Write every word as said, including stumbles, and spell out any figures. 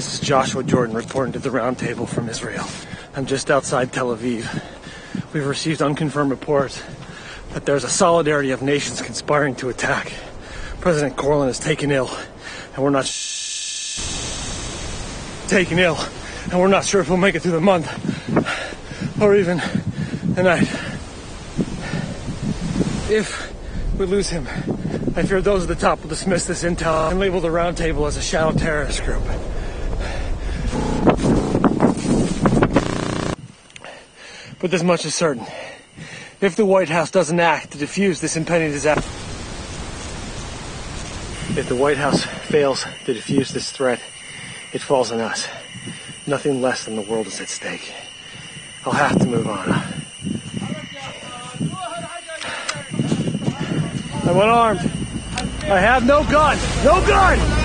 This is Joshua Jordan reporting to the Roundtable from Israel. I'm just outside Tel Aviv. We've received unconfirmed reports that there's a solidarity of nations conspiring to attack. President Corlin is taken ill, and we're not sh- taken ill, and we're not sure if we'll make it through the month or even the night. If we lose him, I fear those at the top will dismiss this intel and label the Roundtable as a shadow terrorist group. But this much is certain. If the White House doesn't act to defuse this impending disaster, if the White House fails to defuse this threat, it falls on us. Nothing less than the world is at stake. I'll have to move on. I'm unarmed. I have no gun. No gun!